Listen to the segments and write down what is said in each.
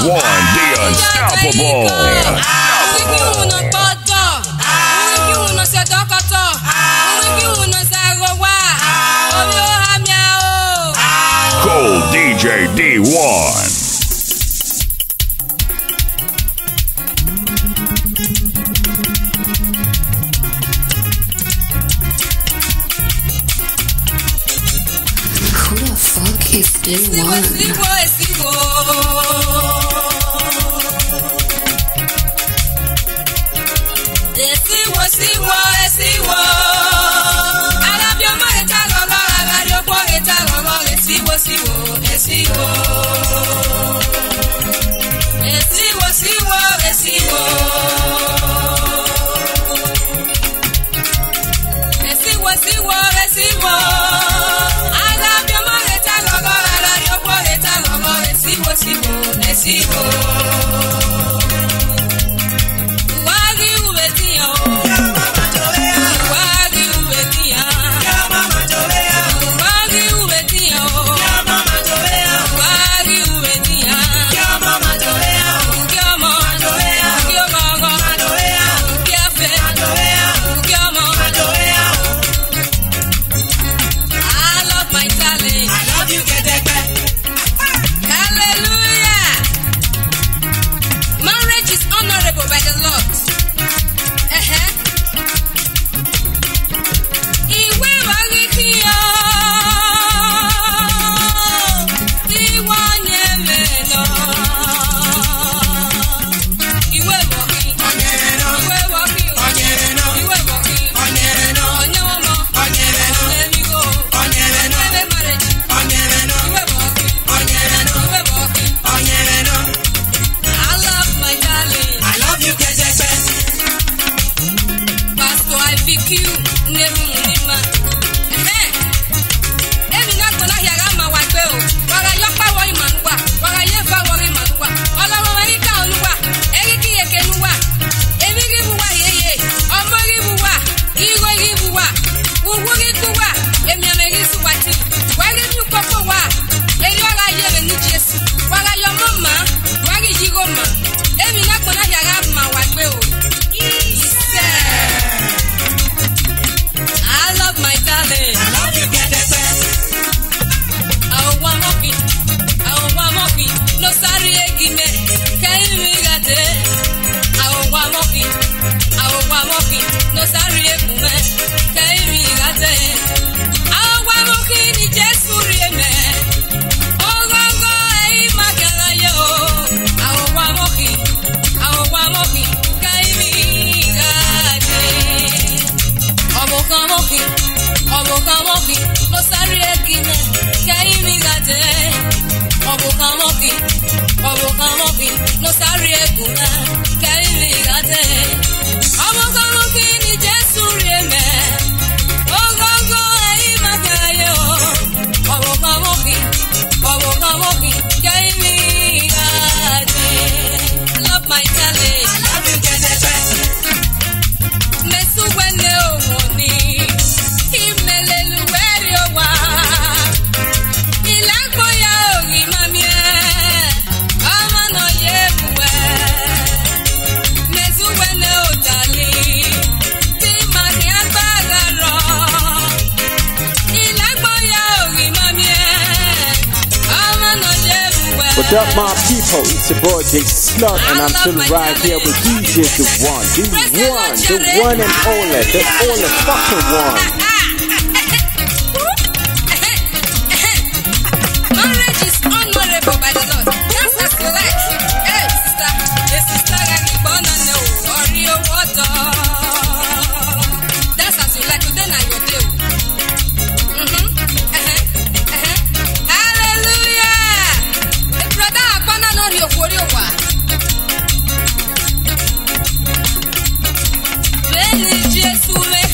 One, the unstoppable. Cold DJ Dee One. Who the fuck is Dee One? What's up, my people? It's your boy Jay Slug, and I'm still right here with DJ the one and only, the only fucking one. Marriage is honorable by the Lord. That's what you like. Hey, sister, this is not a reborn on the Oreo water. That's what you like, then I will do. When Jesus will make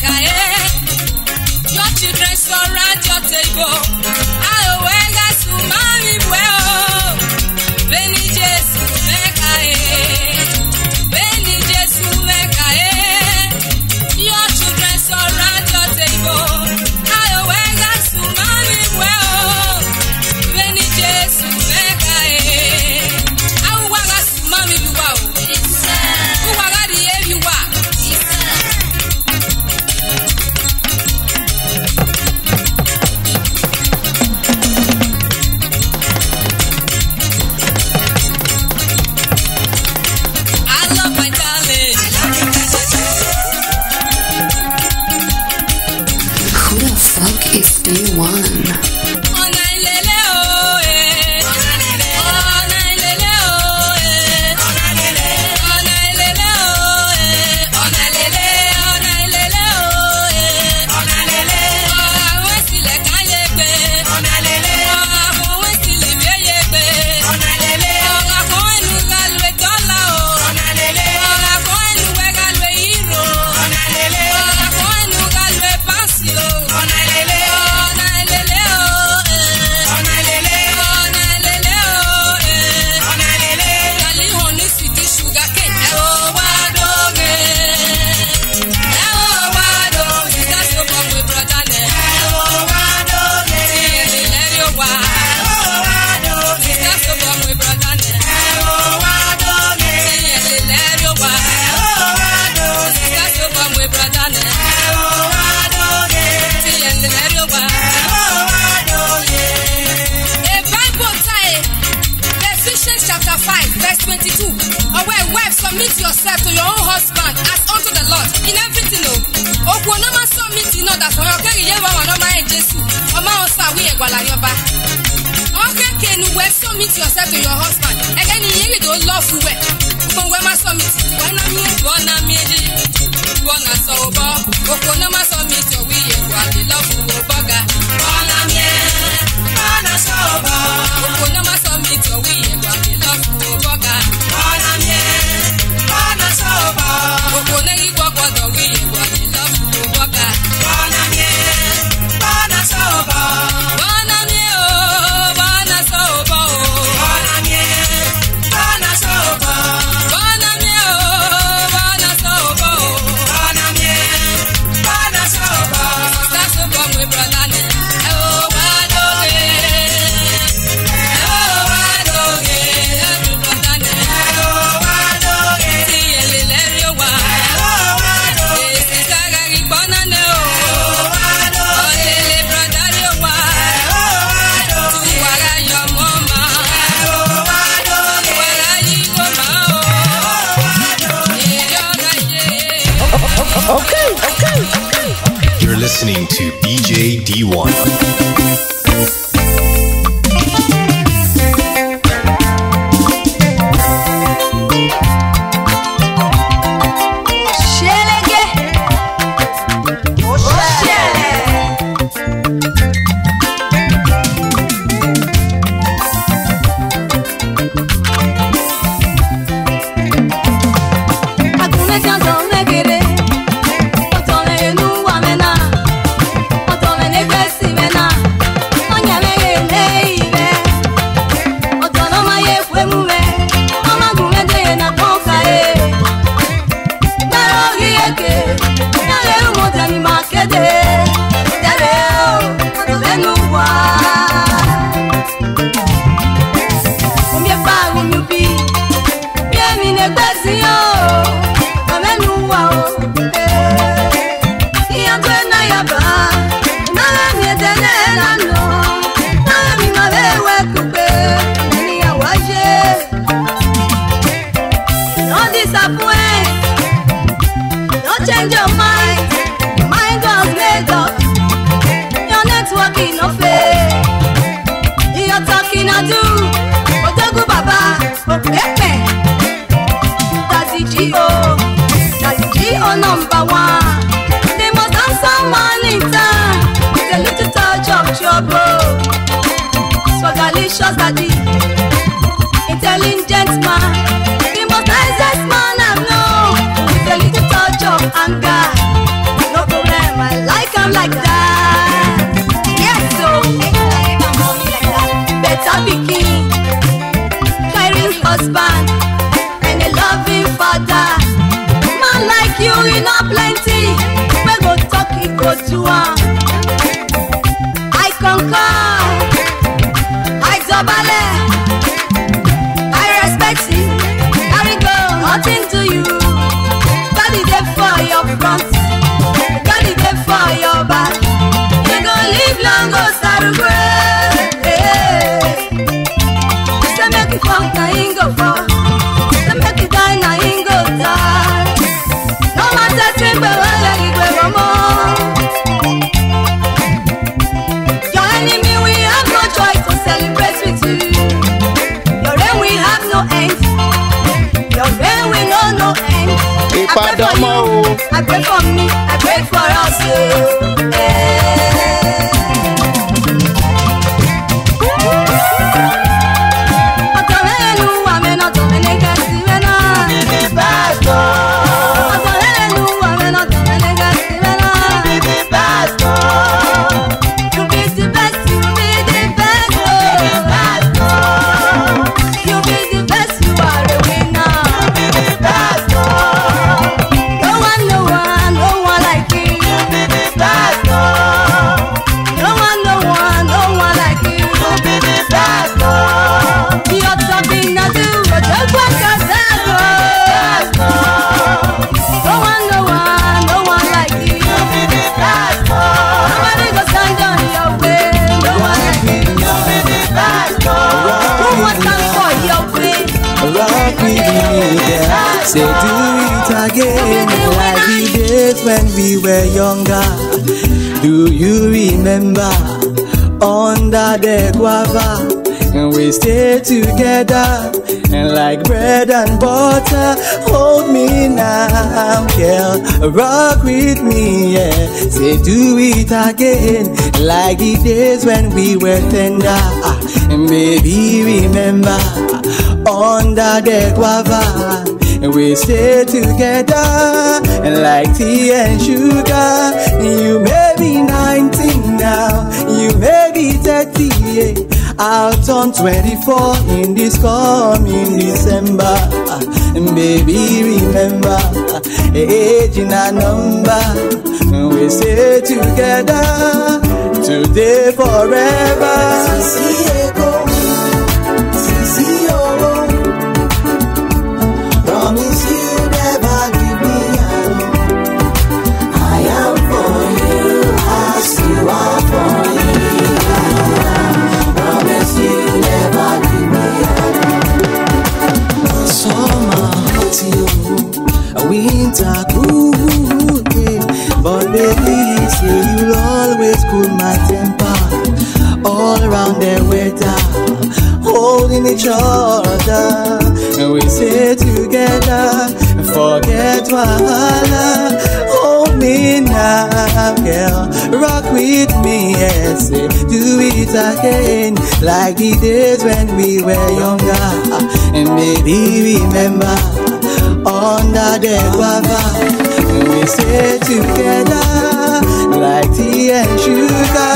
It's Dee One. Yourself to your husband. Again, you don't love you. But when my summit, when I'm here, one I'm here, one I'm so bad. But when I'm summit, we are love you, bugger. One I'm here, one I'm so bad. But when I'm summit, we are love you, bugger. One I'm here, one I'm so bad. But when I walk out the way, love you, bugger. One I'm here, one I'm so bad. One I'm here. Listening to DJ Dee One. They do it again like the days when we were younger. Do you remember under the guava? And we stayed together and like bread and butter. Hold me now, girl, rock with me, yeah. Say do it again like the days when we were tender. And baby, remember under the guava? And we stay together, and like tea and sugar. You may be 19 now, you may be 30. I'll turn 24 in this coming December. And baby, remember, age in a number. And we stay together, today forever. Each other, and we stay together, forget wahala. Hold me now, girl, rock with me, yes, do it again, like the days when we were younger. And baby, remember, under the guava, we stay together, like tea and sugar.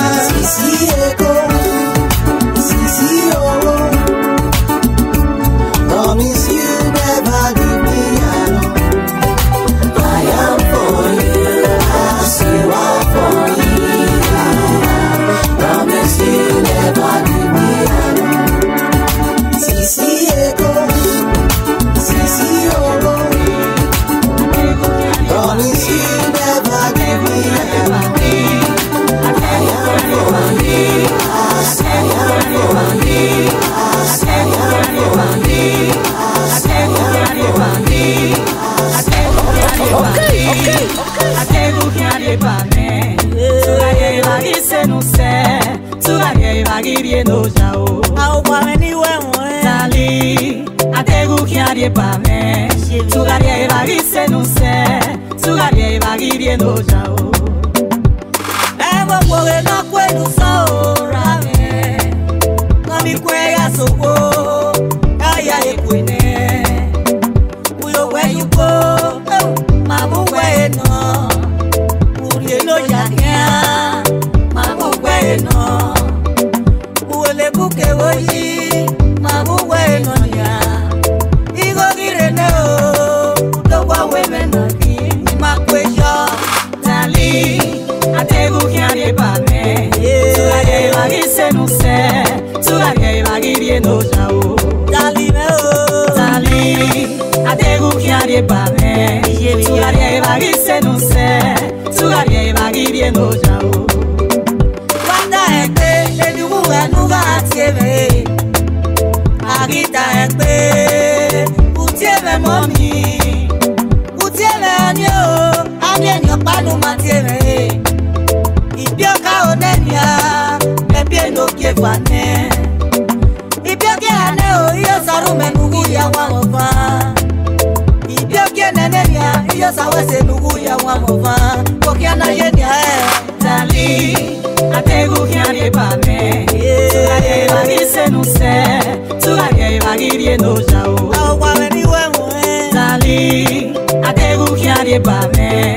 Ibioke aneo iyo sarume mungu ya wangofa Ibioke neneria Ndiyo sawese nugu ya wamofa Kokia na yenia Dali Ategu kia nipame Tugage bagise nuse Tugage bagirie nojao Aukwawe ni wewe Dali Ategu kia nipame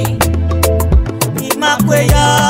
Ima kweya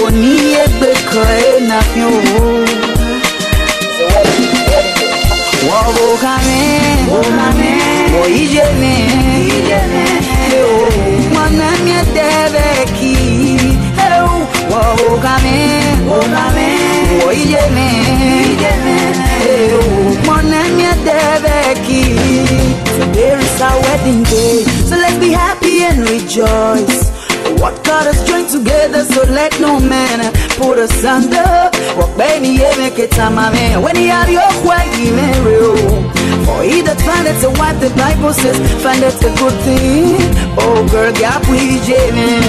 woni egbe kan na fi o Wawo kame o mame o ijene o mana mi debe ki o Wawo kame o mame o ijene o mana mi debe ki Today is our wedding day, so let's be happy and rejoice. What got us joined together, so let no man put us under. What baby, make it time, man. When you are your wife, you marry. For he that findeth a wife, the Bible says, findeth a good thing. Oh, girl, God, we jamming.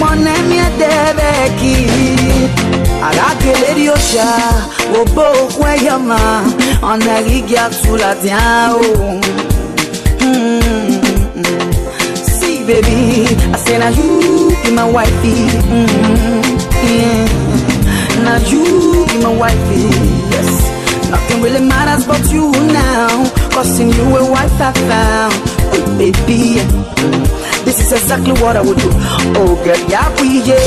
mana minha deve Agakele osha, obo kwe yama, anagigi atuladia o. See baby, I say na you be my wifey. Yeah. Na you be my wifey. Yes. Nothing really matters but you now, 'cause in you a wife I found. Baby, this is exactly what I would do. Oh girl, yeah, we yeah.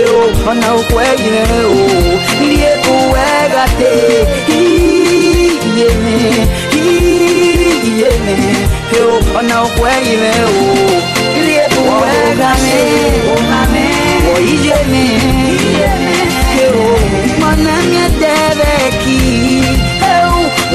Oh, for now, where you know, yeah, where got yeah. Oh, for now, where you know, yeah, where got oh, yeah. Oh, come in. Oh, yeah, my name is Deveki.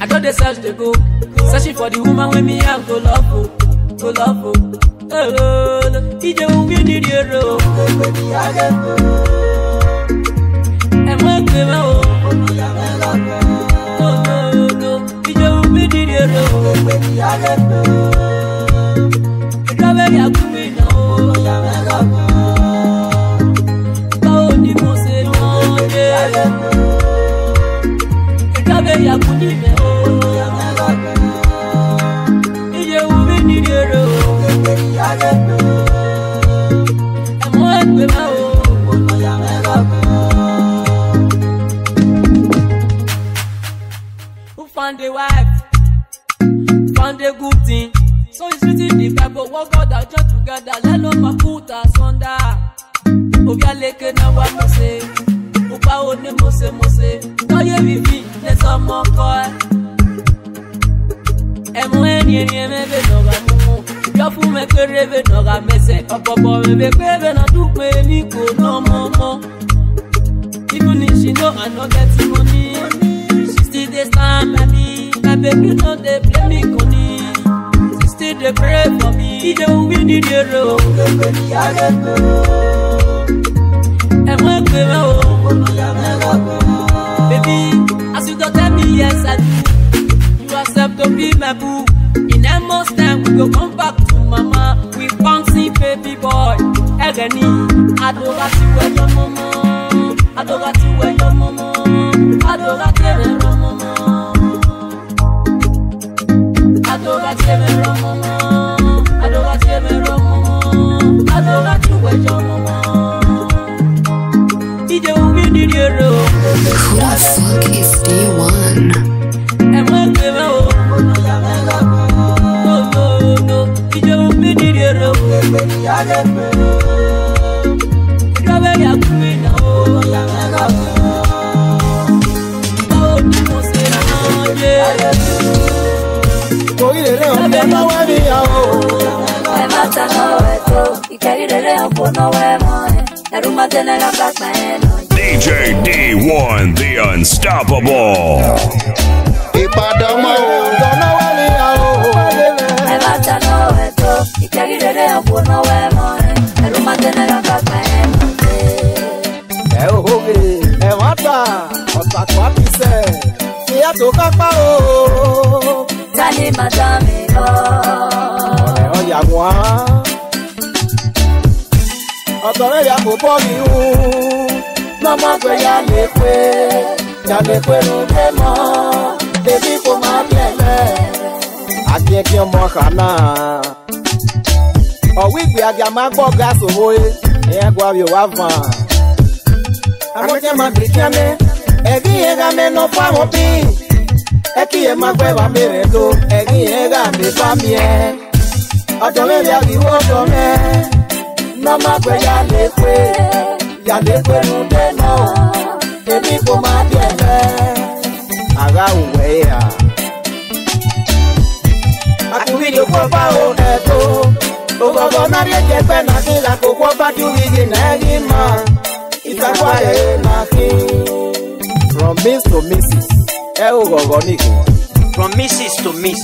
I got the search to go, searching for the woman with me out to love, go love. Oh, DJ won't be near the road. And what came out? Oh, DJ won't be near the road. The driver got to be no. Oh, the most in one day. The driver got to be no. Who found the wife? Found a good thing. So it's written in the Bible. What God has joined together, let no man put asunder. Ogaleke na wa mose, opa o ne mose. Oye vivi ne somo ko. Emo enye me be no gamu. Yafu me kerebe no gamese. Opo me be kerebe na dupe ni ko no momo. Even if she know I no get money, she still dey stand by me. My baby no dey blame me corny. She still dey pray for me. DJ win the road. Baby, as you don't tell me yes I do, you accept to be my boo. In a month's time we go come back to mama. We fancy baby boy. Eleni, I don't want you with your mama. I don't got to wear your mama. I don't got to wear your mama. I don't got to wear your mama. Who the fuck is D1? DJ D1, the unstoppable. From Miss to Mrs. From Mrs. to Miss.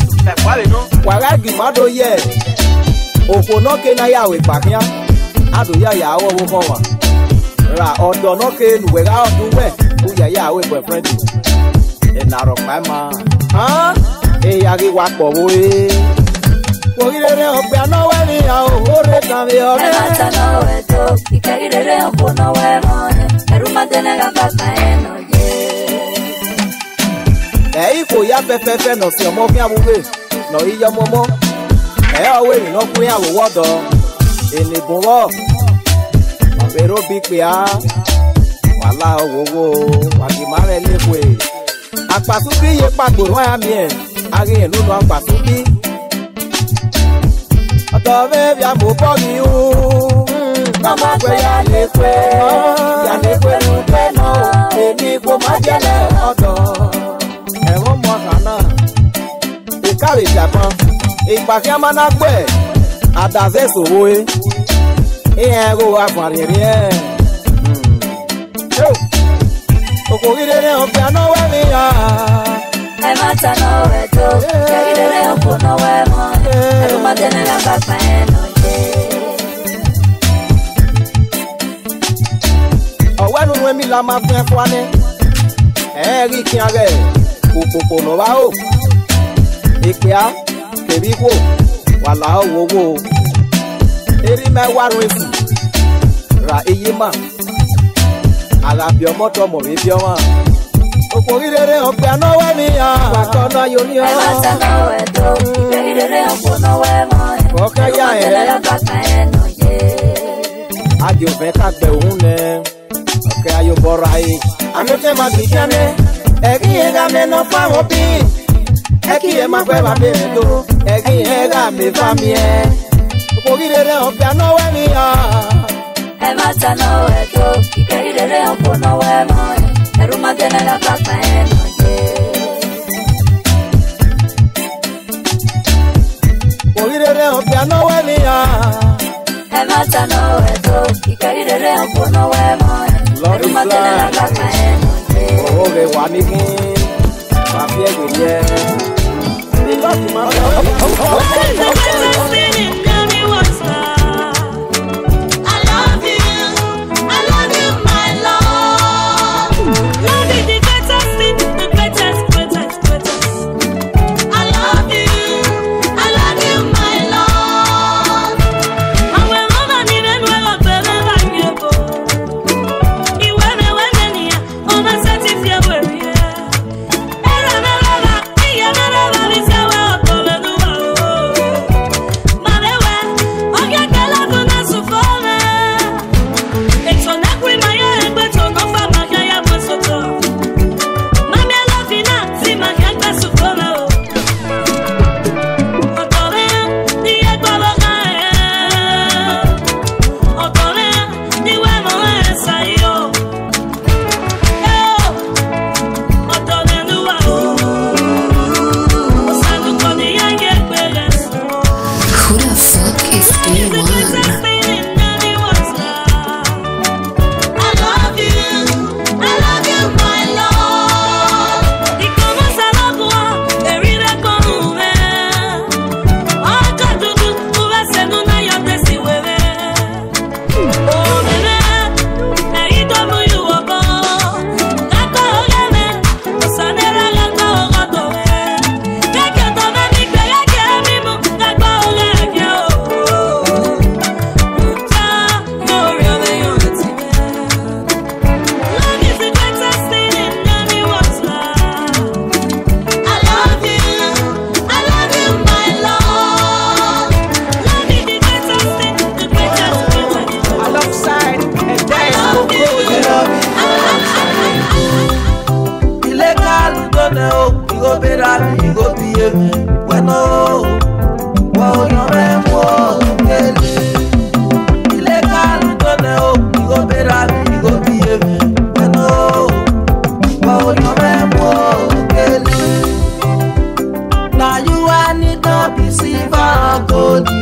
go do.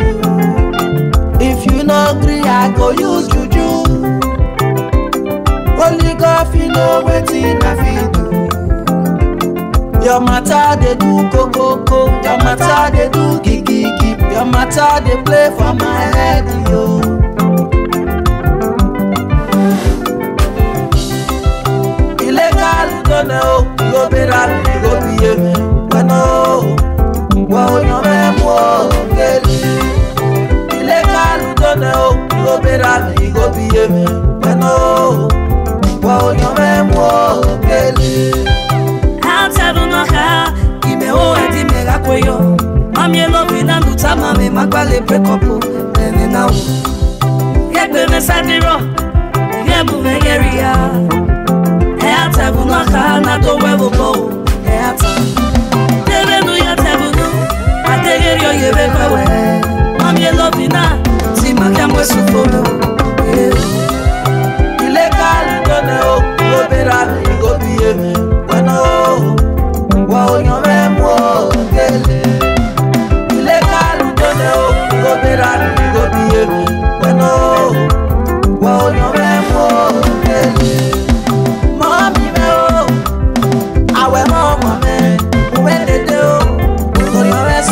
If you no agree, I go use juju. Only God fi know wetin I fi do. Your matter they do koko koko. Your matter they do gigi gigi. Your matter they play for my head, yo. You go be that, you go be a man. When oh, wow, you man, wow, girl. Illegal, you don't know. You go be that, you go be a man. When oh, wow, you man, wow, girl. How taro no ha? Ime o edi mega koyo. Mami love na nuta mami magwale prekapo. Nene na o. Yekwe me sadiro, yebu me geria. I will not have to ever go. I take your year. I'm your loving now. See my camera. You let God go better. You go be a man. Oh, wow, your man was. You let God go better. You go be a man. Oh, wow, your man was.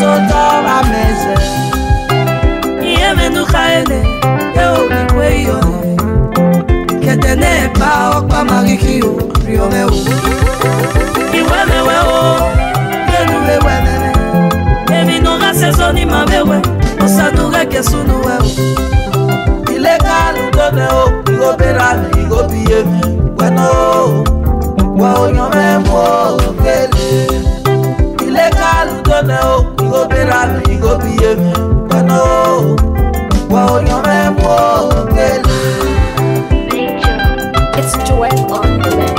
It's Duet on the mix.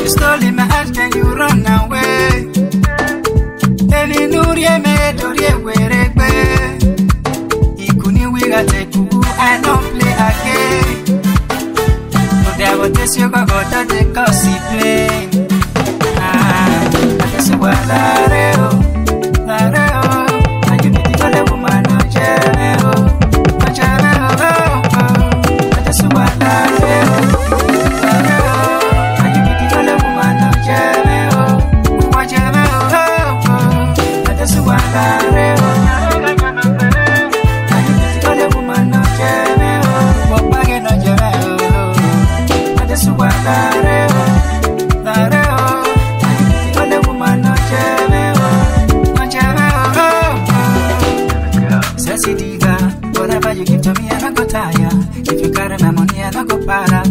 You stole in my heart, then you run away. Any Nuria made or ye were. You couldn't wait at a coup, I don't play again. But there was this yoga got at the gossip play. Ah, that is what I do. I can be the woman of Jeremy. That is what I do.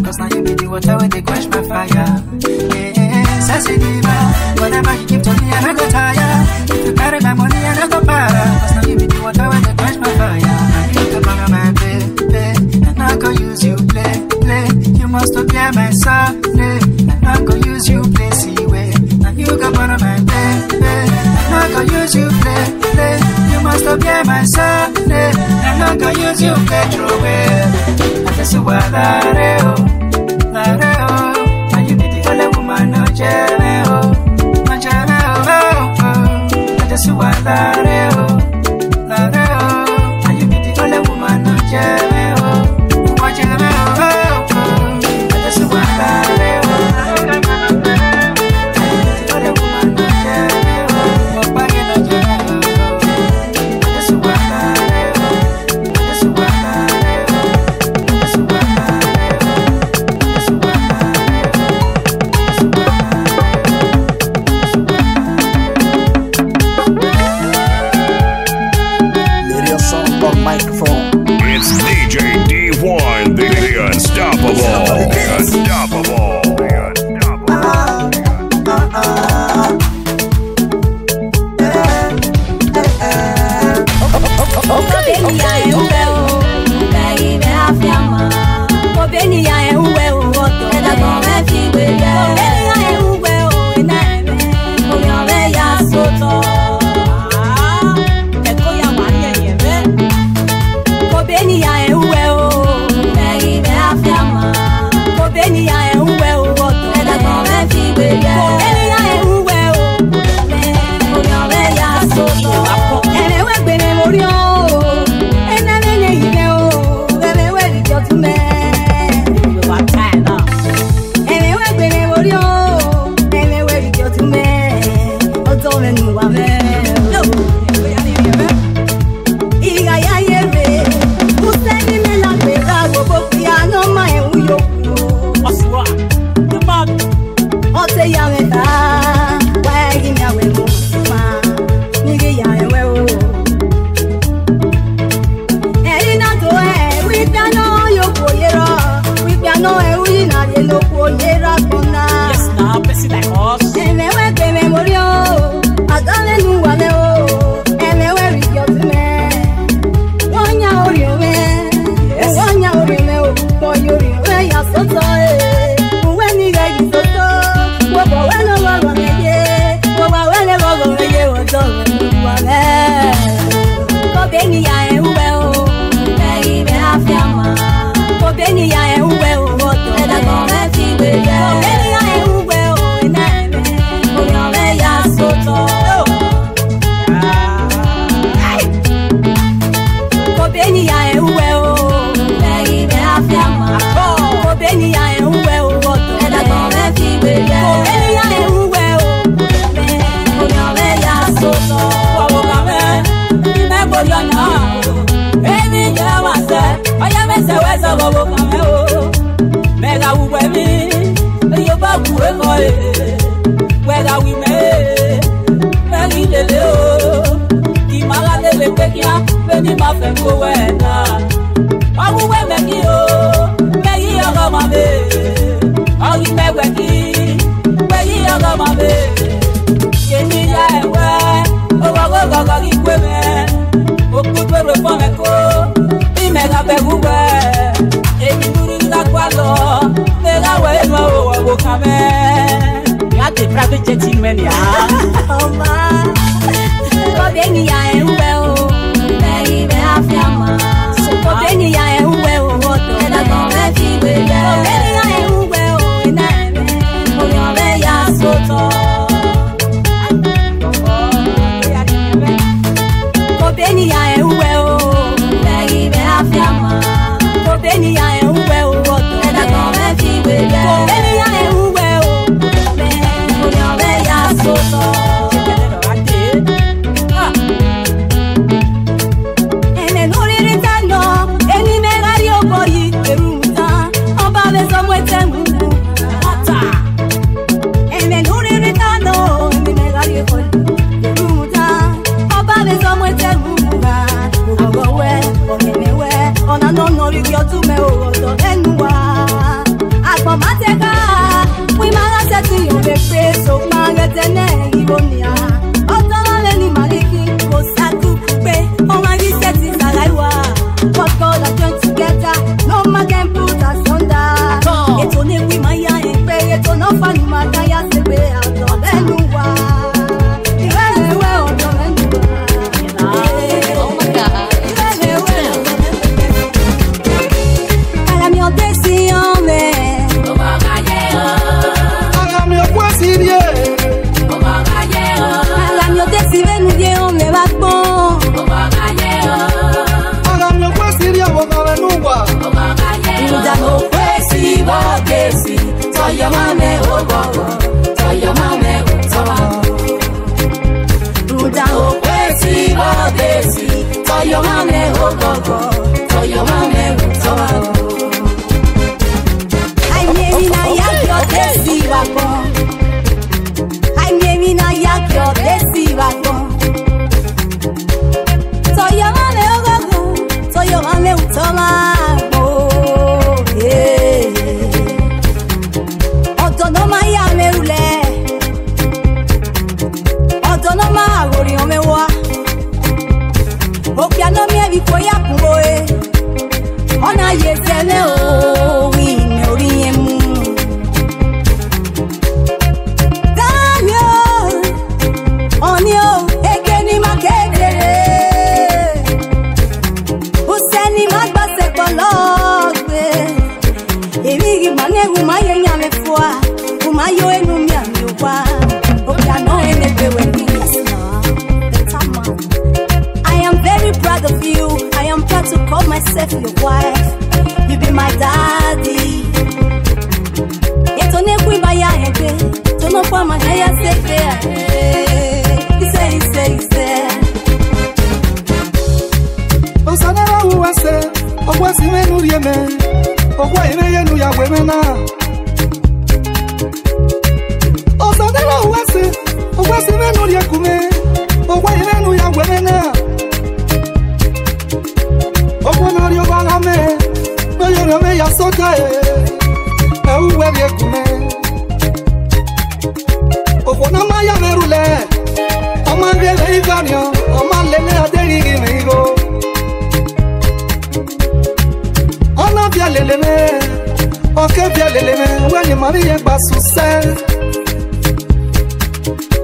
Cause now you be the water when they quench my fire. Yeah, sassy diva. Whatever you give to me, I don't go tired. If you carry my money, I don't go para. Cause now you be the water when they quench my fire. I need to borrow my baby, and I go use you play. You must appear my someday, and I go use you play, see way. Now you go borrow my baby, and I go use you play. You must appear my someday, and I go use you play through way. So I lareo, and you be the only woman no jameo. I just want lareo, and you be the only woman no jameo. I just want lareo. Oh, baby, I am well, baby, I feel. via l'élève, on fait via l'élève, ouais, les maris et pas sous scène.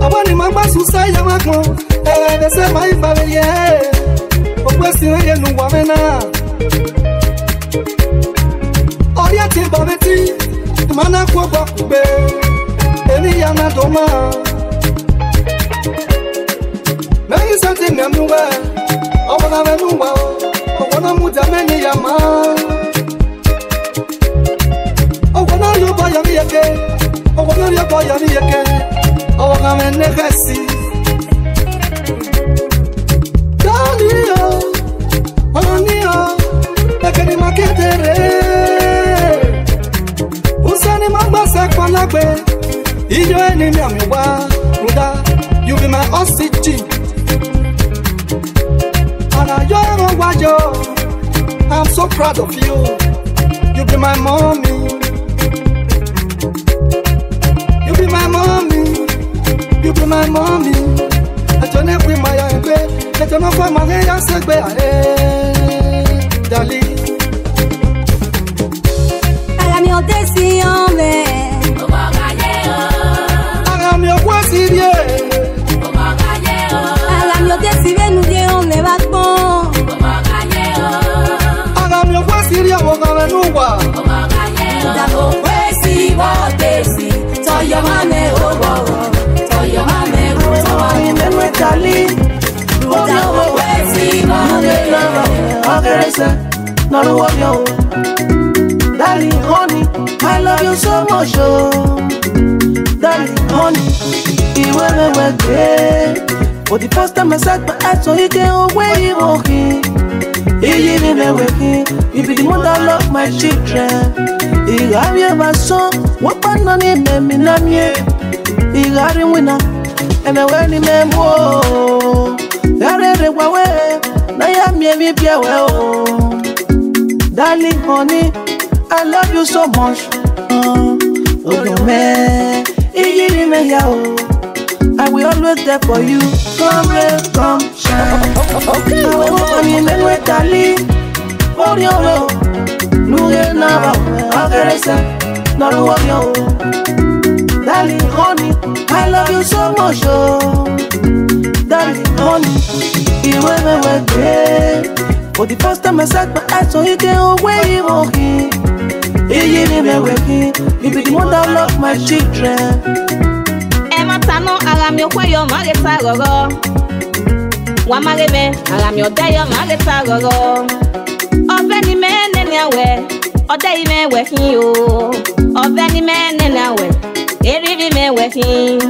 Avant les mamans sous ça, y'a ma con, elle est de ma famille. Pourquoi si rien nous voit maintenant? Orienté par Betty, Mana quoi, Bakoube, et n'y en a demain. Mais ils sont des mêmes nouvelles, on va la nouvelle. Wana mudameni ya ma, wana yoba yani yake, wana yoba yani yake, wana menekasi. Daniyo, aniyo, ekeni maketere. Usani mabasa kwa lagwe, iyo eni miamiwa, muda, you be my oxygen. I'm so proud of you. You be my mommy. You be my mommy. You be my mommy. I don't have my young way. I don't know why my hair is like that. Dali. I am your decision. I am your decision. I am your decision. Darling, honey, I love you so much, oh. Darling, honey, you were my way. For the first time I said my eyes, so you came away walking. You give me waking. You be the mother love my children. You have your soul. What part of me made love you? You got the winner, and I wear the name. Oh, there is one way. Now you make me feel well. Darling, honey, I love you so much. Oh, no man, I will always there for you. Come, rain, come, shine. Okay, darling, honey, I love you so much. Oh, darling, honey, you were my way. For the first time I said my eyes, so you came away walking. You give me waking. You be the mother of love my children. Emma Tano, I am your way, your Marita Goro. Wamareme, I am your day, your Marita Goro. Of any man anywhere, or day men waking you. Of any man anywhere, every man waking.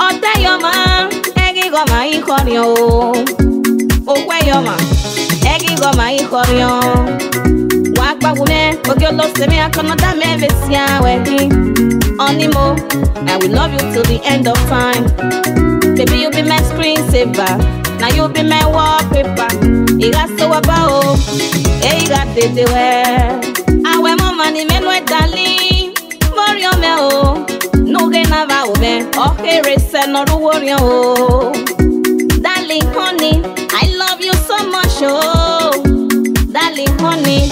Or day your man, every woman you call you. Oh, where your man? Go my Korean. Walk back with me, but your love to me, I cannot damn it. Only more, I will love you till the end of time. Baby, you be my screensaver. Now you be my wallpaper. You got so about, hey, you got this way. I wear my money, men with darling. Warrior, me oh, no gain of our men. Okay, race and not a warrior. Darling, honey, I love you so much. Oh. Darling, honey,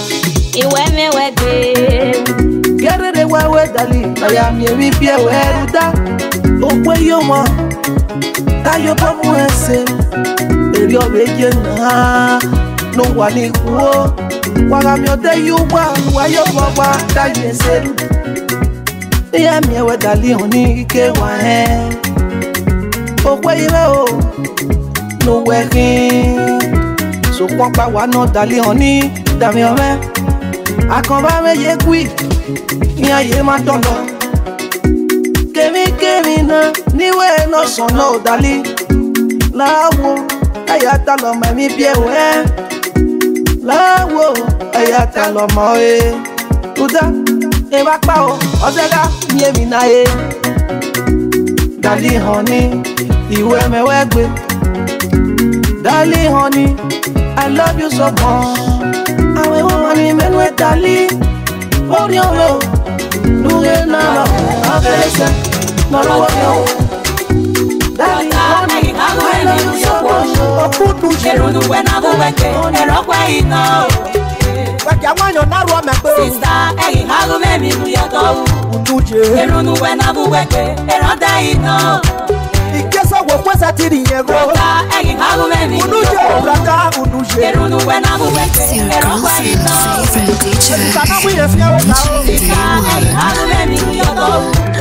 you wear me wet. Get it away, darling. I am your repair. Oh, where you want? That your papa will say. If you're making no one equal. While I'm your day, you want. Why your papa? That you said. I am your wet, darling, honey. Oh, where you are? No working. So come back, why not, darling, honey? Damn your man, I come back with you quick. Yeah, yeah, my daughter. Give me now. Ni way no son, no, darling. La wo, ayata lo ma mi pie we. La wo, ayata lo ma we. Uda, eba pa o, odega mi mi na e. Darling, honey, iwe me wegwe. Darling, honey. I love you so much. I will only men with Dali. Oh, you know, no, you're not. Okay, listen, no, no, no. Dali, I love you so much. I put you in the way now. I rock right now. But ya wanyo narwa mekwe. Sister, egi hagu me mi muyoto utuje. Eru nuwe na buweke, eranda ino. Ikesa wakwesa tiri yero. Brata, egi hagu me mi muyoto utuje. Brata, utuje. Eru nuwe na buweke, eranda ino. Sister, egi hagu me mi muyoto.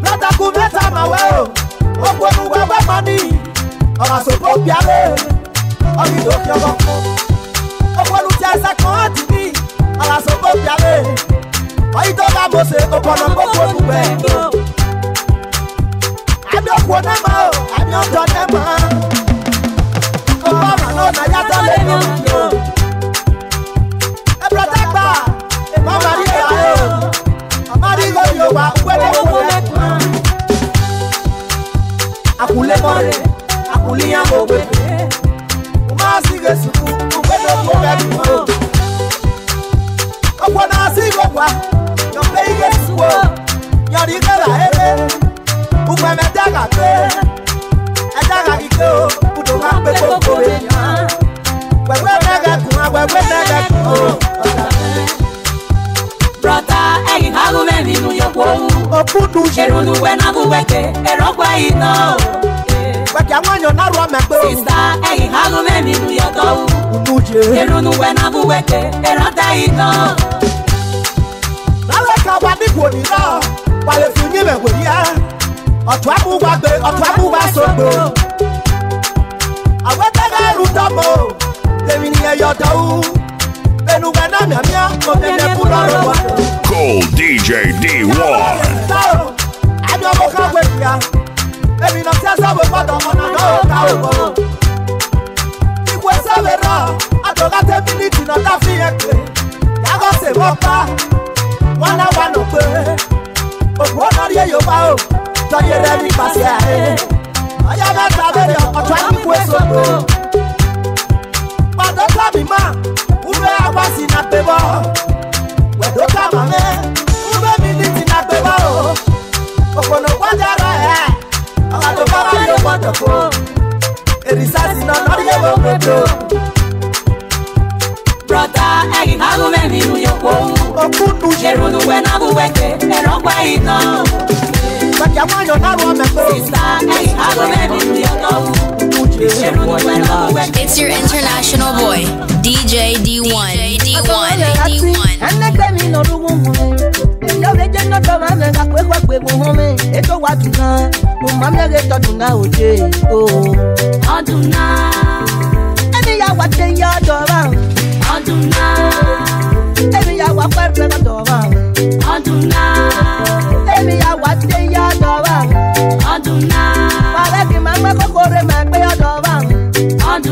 Let I go better, my well. Oh, what do I have money? I was supposed to be a man. Cold DJ D1. I'm your vocal with ya. Every night I saw a photo on a dog. It was a little. I forgot every minute in a taxi. I got the water. 1 hour no pay. But what are you about? So you let me pass ya. I am not a very attractive person. But don't tell me, man. Who are was in a table? Come on, in a bubble. It's your international boy, DJ D1. No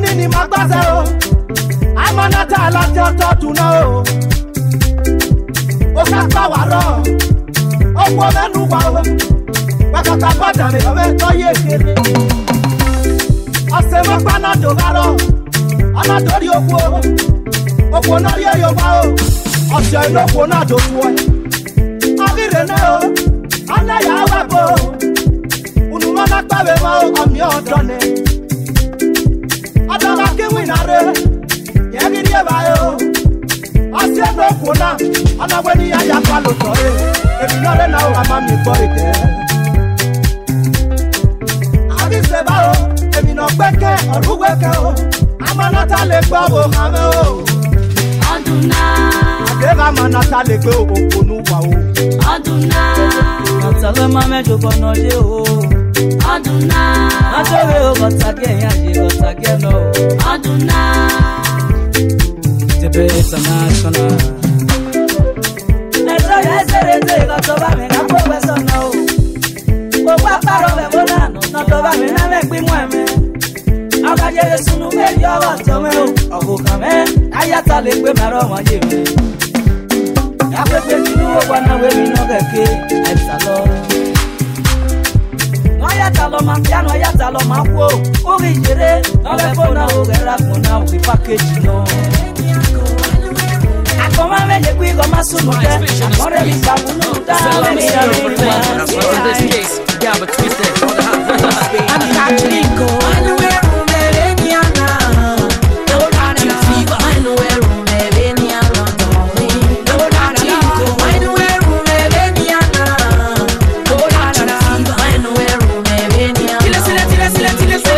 Ni magbasa o manata la joto tunao Okapa waro Owo menu bawe Wakata pada me awe toye kere Ase mo pana do garo Ana dori okwo Okwo nori yo bawo Ase no kona do tuwe Abire no Ana ya wabo Unu manata we mo ami odone Adala ke winare Yagiri ebayo, asi eno kuna, anabweni ya yapalo tore. Ebinyore na uamami boite. Abise bao, ebinobeke oruweke o, amanata legba o hame o. Aduna, adeva amanata legbe o kunu wa o. Aduna, atale mame jobo noje o. Aduna, atove o gotage ya je gotage no. Aduna. International. The joy I said they got over me now professional. Papa Roberto no not over me now make me mweme. Aga je sunu me yo wa to me o ogoka me ayata le pe maro won je me. Ya pe pe ti wo wa na we mi no keke exalor. No ayata lo ma piano ayata lo ma wo o ri jere no le fo na o gera kun na we package no. Come on, man, you quick on my suit. I'm already starting to tell me everything. Yeah, but twisted. I'm catching go. I know where I'm living, yeah. No, not you. I know where I'm living, yeah. No, not you. I know where I'm living, yeah. No, not you. I know where I'm living, yeah. Let's catch go.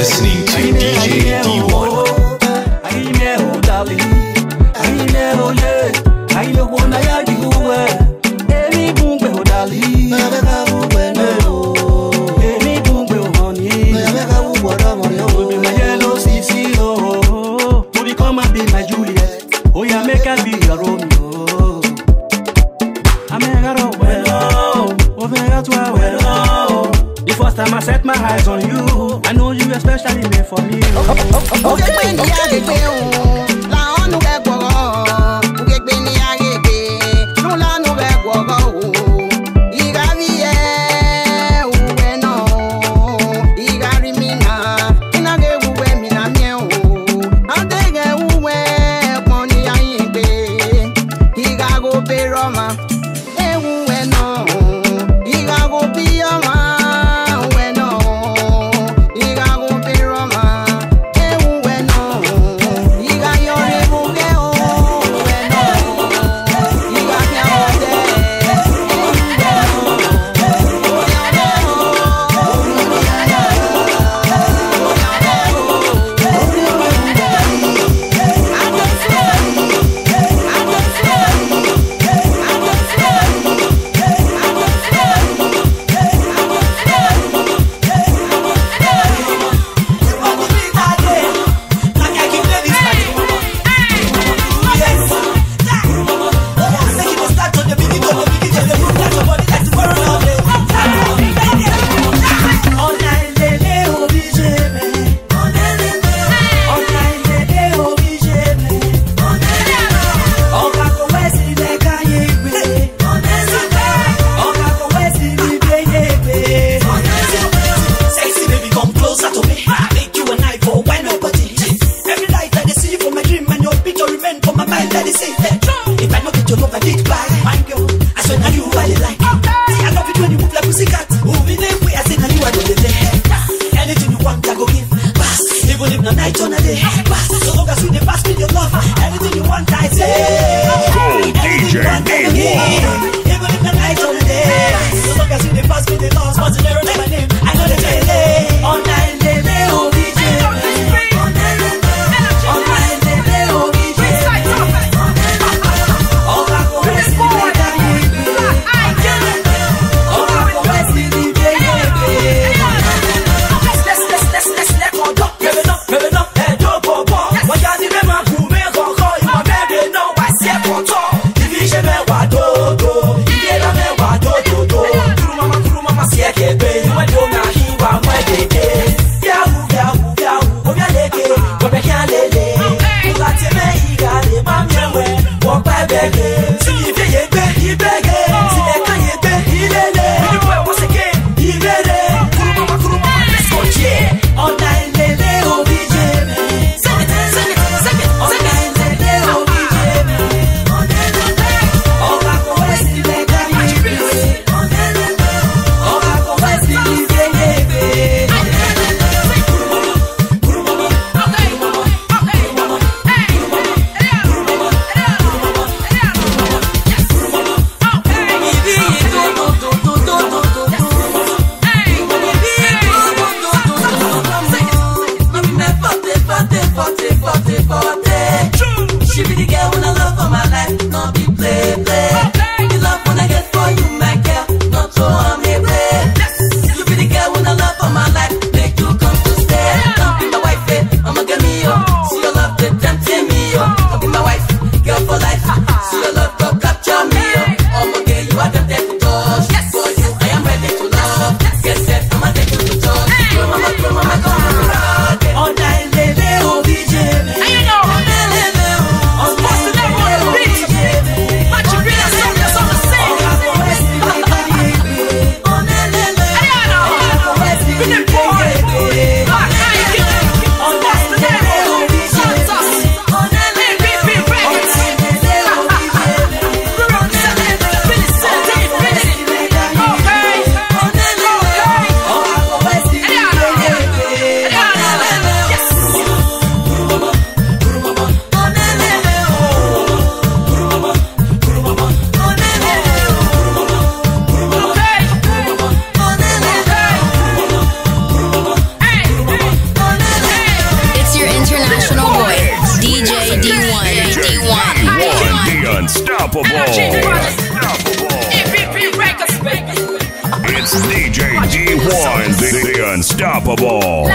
listening to DJ Dee One. Time I set my eyes on you, I know you especially made for me. Yeah. unstoppable.